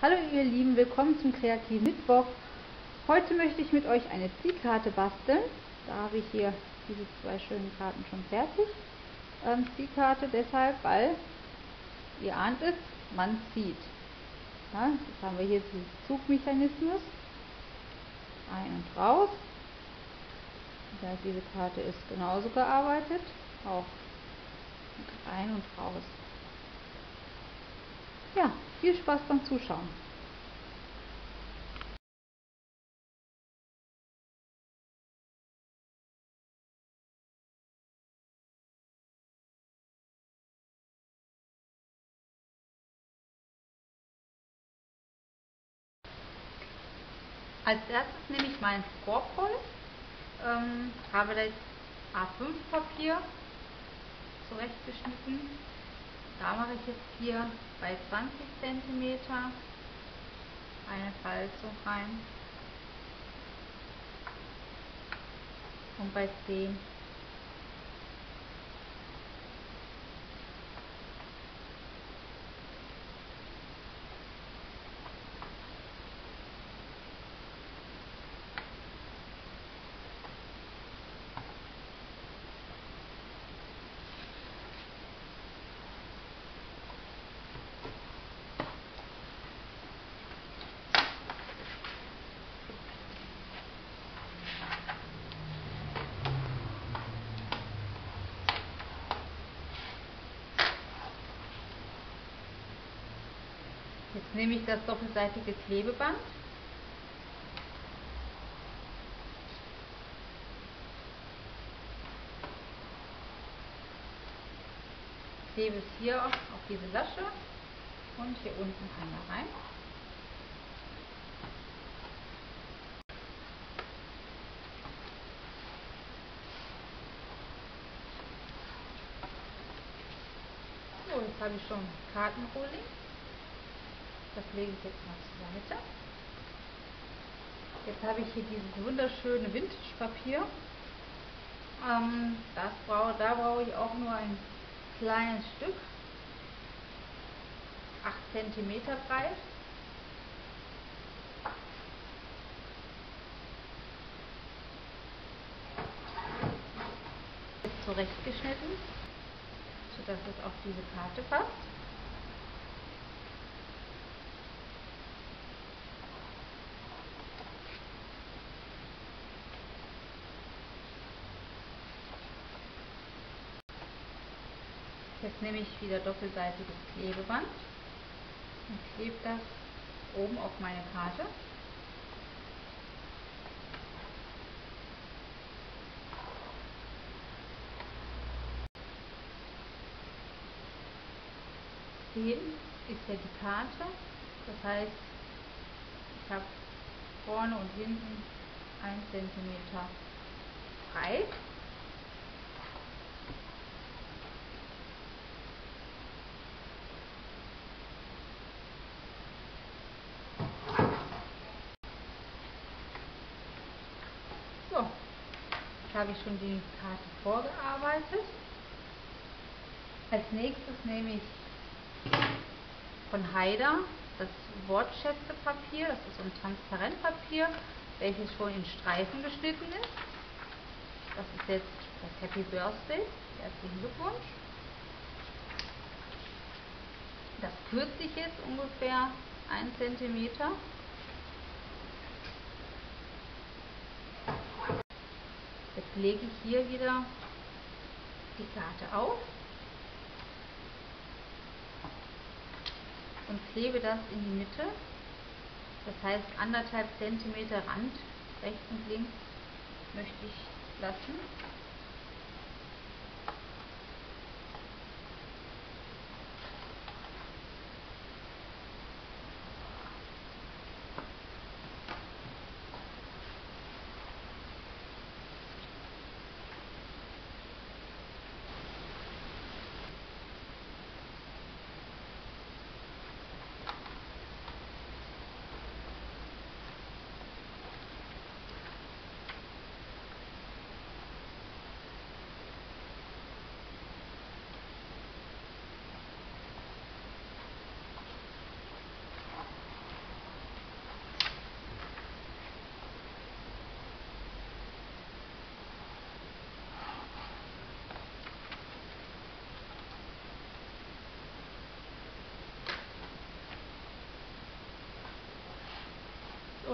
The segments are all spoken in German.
Hallo ihr Lieben, willkommen zum kreativen Mittwoch. Heute möchte ich mit euch eine Ziehkarte basteln. Da habe ich hier diese zwei schönen Karten schon fertig. Ziehkarte deshalb, weil, ihr ahnt es, man zieht. Ja, jetzt haben wir hier diesen Zugmechanismus. Ein und raus. Das heißt, diese Karte ist genauso gearbeitet. Auch rein und raus. Ja, viel Spaß beim Zuschauen. Als erstes nehme ich meinen Scor-Pal, habe das A5-Papier zurechtgeschnitten. Da mache ich jetzt hier bei 20 cm eine Falzung rein und bei 10. Jetzt nehme ich das doppelseitige Klebeband . Klebe es hier auf diese Lasche und hier unten einmal rein. So, jetzt habe ich schon Kartenrolling. Das lege ich jetzt mal zur Seite. Jetzt habe ich hier dieses wunderschöne Vintage-Papier. Da brauche ich auch nur ein kleines Stück, 8 cm breit. Jetzt zurechtgeschnitten, sodass es auf diese Karte passt. Jetzt nehme ich wieder doppelseitiges Klebeband und klebe das oben auf meine Karte. Hinten ist ja die Karte, das heißt, ich habe vorne und hinten 1 cm frei. Habe ich schon die Karte vorgearbeitet. Als nächstes nehme ich von Haider das Wortschätzepapier. Das ist so ein Transparentpapier, welches schon in Streifen geschnitten ist. Das ist jetzt das Happy Birthday. Herzlichen Glückwunsch. Das kürze ich jetzt ungefähr 1 cm. Jetzt lege ich hier wieder die Karte auf und klebe das in die Mitte. Das heißt, 1,5 cm Rand rechts und links möchte ich lassen.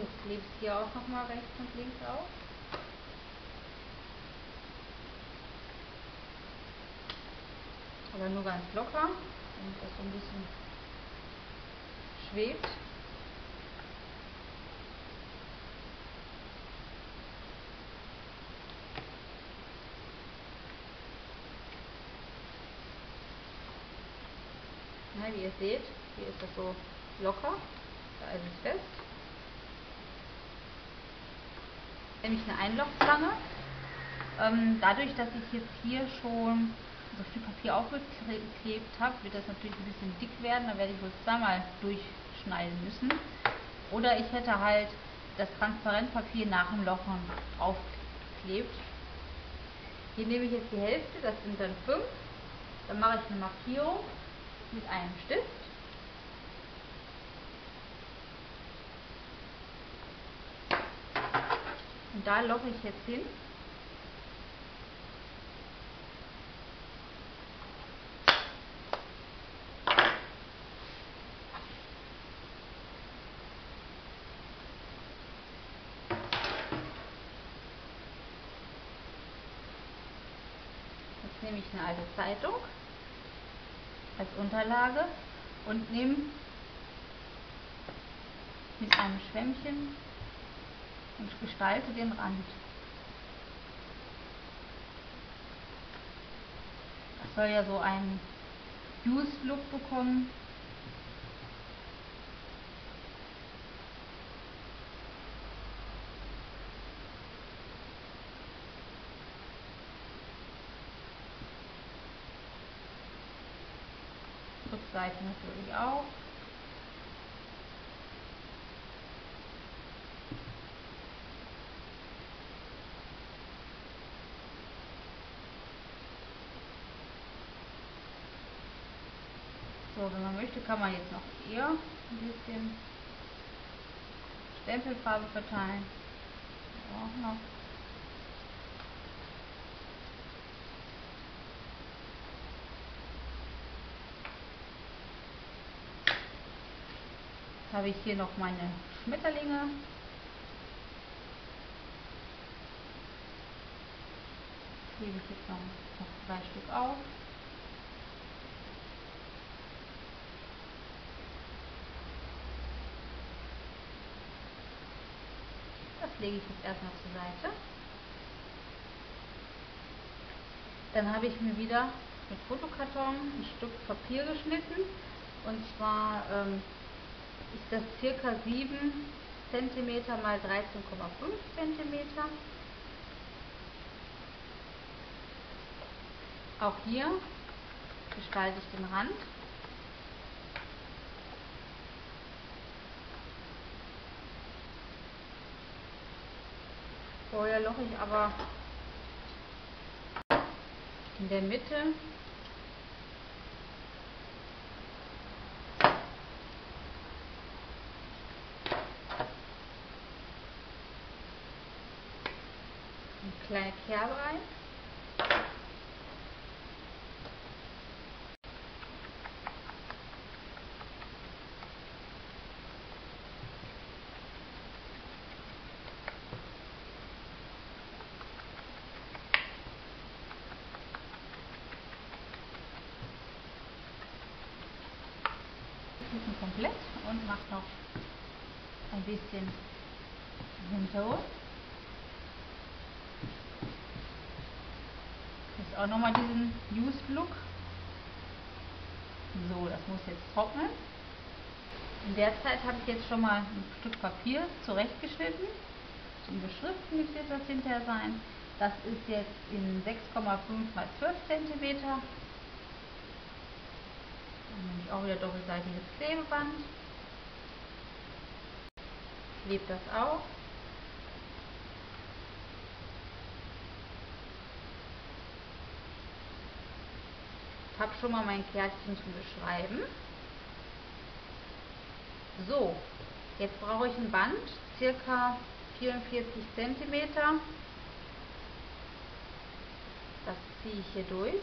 und klebst hier auch nochmal rechts und links auf. Aber nur ganz locker, damit das so ein bisschen schwebt. Na, wie ihr seht, hier ist das so locker, da ist es fest. Nämlich eine Einlochzange. Dadurch, dass ich jetzt hier schon so viel Papier aufgeklebt habe, wird das natürlich ein bisschen dick werden. Da werde ich wohl zweimal durchschneiden müssen. Oder ich hätte halt das Transparentpapier nach dem Lochen aufgeklebt. Hier nehme ich jetzt die Hälfte, das sind dann 5. Dann mache ich eine Markierung mit einem Stift. Und da loche ich jetzt hin. Jetzt nehme ich eine alte Zeitung als Unterlage und nehme mit einem Schwämmchen und gestalte den Rand. Das soll ja so einen Used-Look bekommen. Rückseiten natürlich auch. So, wenn man möchte, kann man jetzt noch eher ein bisschen Stempelfarbe verteilen. Auch noch. Jetzt habe ich hier noch meine Schmetterlinge. Klebe ich jetzt noch 3 Stück auf. Lege ich jetzt erstmal zur Seite. Dann habe ich mir wieder mit Fotokarton ein Stück Papier geschnitten. Und zwar ist das ca. 7 cm x 13,5 cm. Auch hier gestalte ich den Rand. Vorher loche ich aber in der Mitte eine kleine Kerbe ein. Komplett und mache noch ein bisschen Hintergrund. Jetzt auch nochmal diesen Used Look. So, das muss jetzt trocknen. In der Zeit habe ich jetzt schon mal ein Stück Papier zurechtgeschnitten. Zum Beschriften wird das hinterher sein. Das ist jetzt in 6,5 x 12 cm. Auch wieder doppelseitiges Klebeband. Klebt das auch. Ich habe schon mal mein Kärtchen zum Beschreiben. So, jetzt brauche ich ein Band, circa 44 cm. Das ziehe ich hier durch.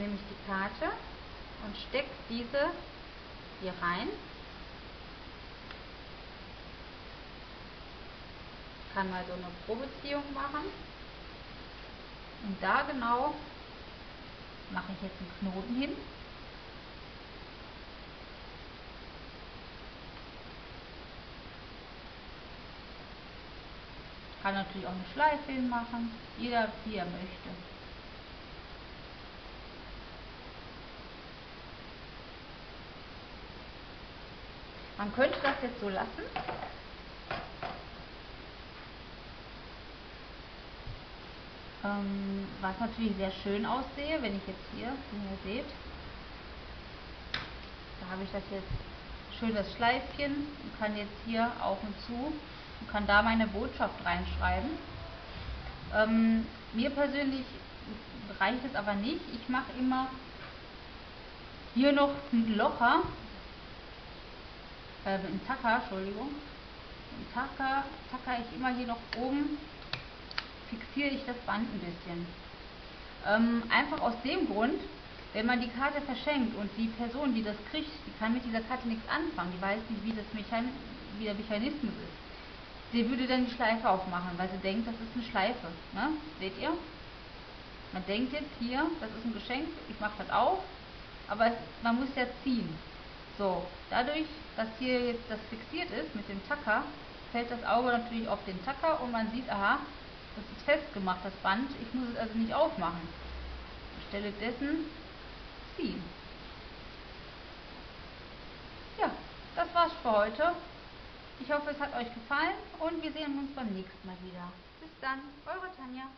nehme ich die Karte und stecke diese hier rein. Ich kann mal so eine Probeziehung machen. Und da genau mache ich jetzt einen Knoten hin. Ich kann natürlich auch eine Schleife hinmachen, jeder wie er möchte. Man könnte das jetzt so lassen. Was natürlich sehr schön aussehe, wenn ich jetzt hier, wie ihr seht, da habe ich das jetzt schön das Schleifchen und kann jetzt hier auf und zu und kann da meine Botschaft reinschreiben. Mir persönlich reicht es aber nicht. Ich mache immer hier noch ein Locher, einen Tacker, Entschuldigung, einen Tacker, ich immer hier noch oben, fixiere ich das Band ein bisschen. Einfach aus dem Grund, wenn man die Karte verschenkt und die Person, die das kriegt, die kann mit dieser Karte nichts anfangen, die weiß nicht, wie der Mechanismus ist. Sie würde dann die Schleife aufmachen, weil sie denkt, das ist eine Schleife. Ne? Seht ihr? Man denkt jetzt hier, das ist ein Geschenk, ich mache das auf, aber man muss ja ziehen. So, dadurch, dass hier jetzt das fixiert ist mit dem Tacker, fällt das Auge natürlich auf den Tacker und man sieht, aha, das ist festgemacht, das Band, ich muss es also nicht aufmachen. Anstelle dessen ziehen. Ja, das war's für heute. Ich hoffe, es hat euch gefallen und wir sehen uns beim nächsten Mal wieder. Bis dann, eure Tanja.